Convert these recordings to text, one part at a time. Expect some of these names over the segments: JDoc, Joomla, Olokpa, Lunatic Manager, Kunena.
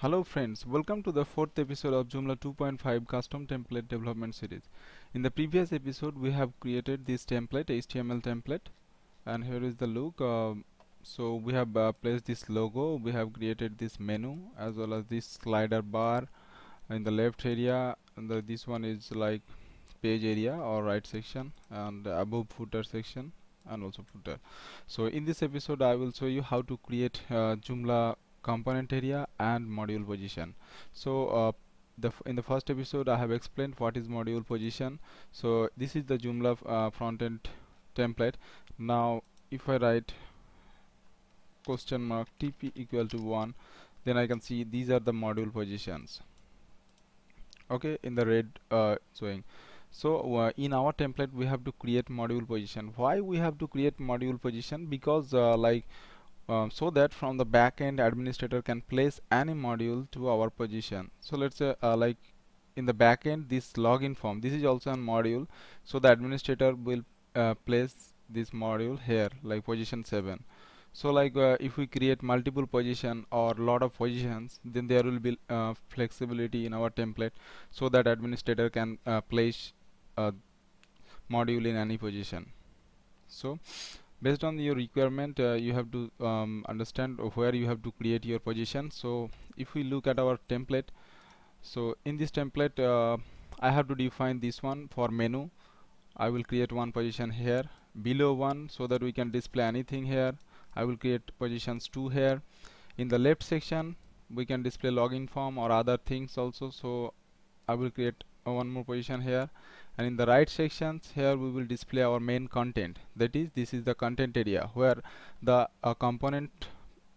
Hello friends, welcome to the fourth episode of Joomla 2.5 custom template development series. In the previous episode we have created this template, HTML template, and here is the look. So we have placed this logo, we have created this menu as well as this slider bar in the left area, and this one is like page area or right section, and above footer section and also footer. So in this episode I will show you how to create Joomla component area and module position. So in the first episode I have explained what is module position. So this is the Joomla front-end template. Now if I write question mark tp equal to 1, then I can see these are the module positions, okay, in the red showing. So in our template we have to create module position. Why we have to create module position? Because so that from the backend administrator can place any module to our position. So let's say like in the backend this login form, this is also a module, so the administrator will place this module here, like position 7. So like if we create multiple position or lot of positions, then there will be flexibility in our template, so that administrator can place a module in any position. So based on your requirement you have to understand where you have to create your position. So if we look at our template, so in this template I have to define this one for menu. I will create one position here, below one so that we can display anything here. I will create positions 2 here. In the left section we can display login form or other things also, so I will create one more position here. And in the right sections here we will display our main content, that is, this is the content area where the component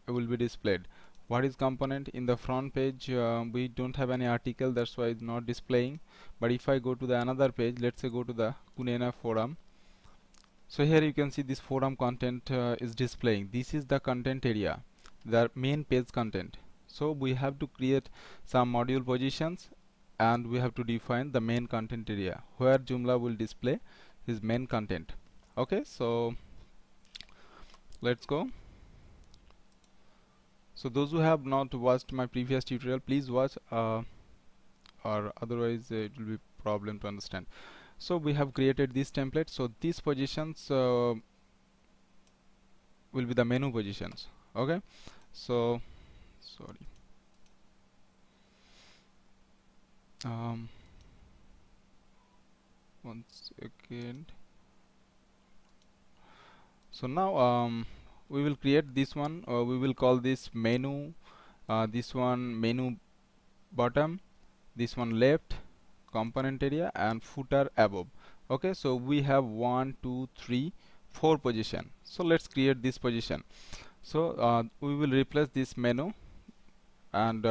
will be displayed. What is component? In the front page we don't have any article, that's why it's not displaying. But if I go to the another page, let's say go to the Kunena forum, so here you can see this forum content is displaying. This is the content area, the main page content. So we have to create some module positions, and we have to define the main content area where Joomla will display his main content. Okay, so let's go. So those who have not watched my previous tutorial, please watch, or otherwise it will be problem to understand. So we have created this template. So these positions will be the menu positions. Okay, so sorry. One second. So now we will create this one. We will call this menu, this one menu bottom, this one left, component area, and footer above. Okay, so we have 1, 2, 3, 4 position. So let's create this position. So we will replace this menu, and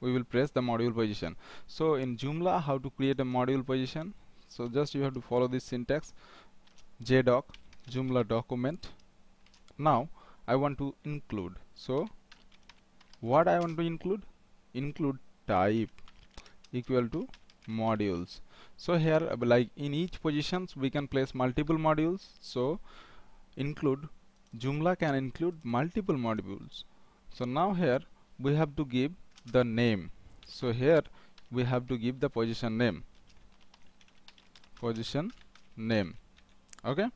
we will press the module position. So in Joomla, how to create a module position? So just you have to follow this syntax, JDoc Joomla document. Now I want to include, so what I want to include? Include type equal to modules. So here like in each positions we can place multiple modules, so include Joomla can include multiple modules. So now here we have to give the name. So here we have to give the position name, position name, okay,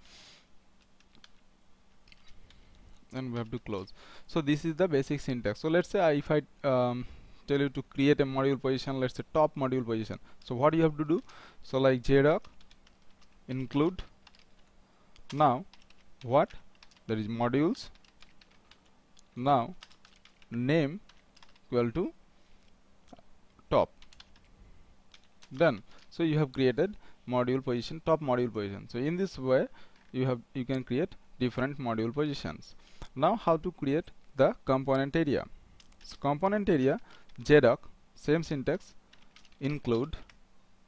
and we have to close. So this is the basic syntax. So let's say if I tell you to create a module position, let's say top module position, so what do you have to do? So like JDoc include, now what, that is modules, now name equal to top. Done. So you have created module position, top module position. So in this way you can create different module positions. Now how to create the component area? So component area, JDoc, same syntax, include,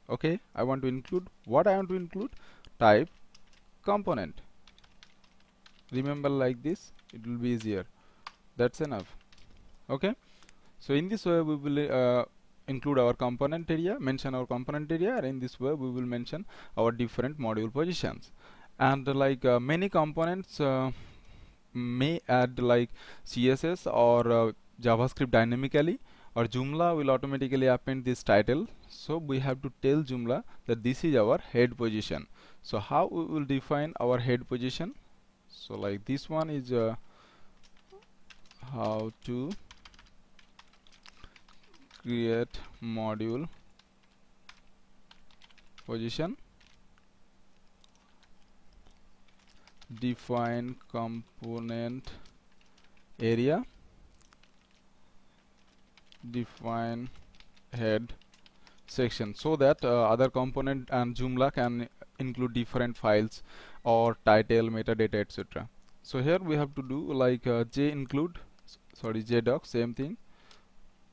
okay, I want to include, what I want to include? Type component. Remember like this, it will be easier. That's enough. Okay, so in this way we will include our component area, mention our component area, and in this way we will mention our different module positions. And like many components may add like CSS or JavaScript dynamically, or Joomla will automatically append this title. So we have to tell Joomla that this is our head position. So how we will define our head position? So like this one is how to create module position, define component area, define head section, so that other component and Joomla can include different files or title, metadata, etc. So here we have to do like JDoc, same thing,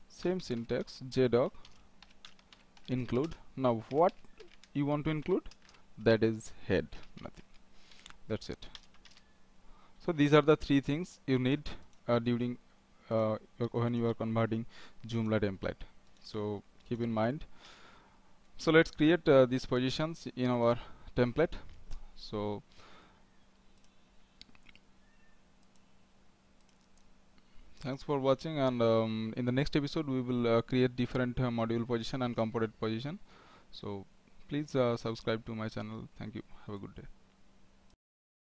same syntax, JDoc include. Now what you want to include? That is head, nothing. That's it. So these are the three things you need during when you are converting Joomla template. So keep in mind. So let's create these positions in our template. So thanks for watching, and in the next episode we will create different module position and component position. So please subscribe to my channel. Thank you. Have a good day.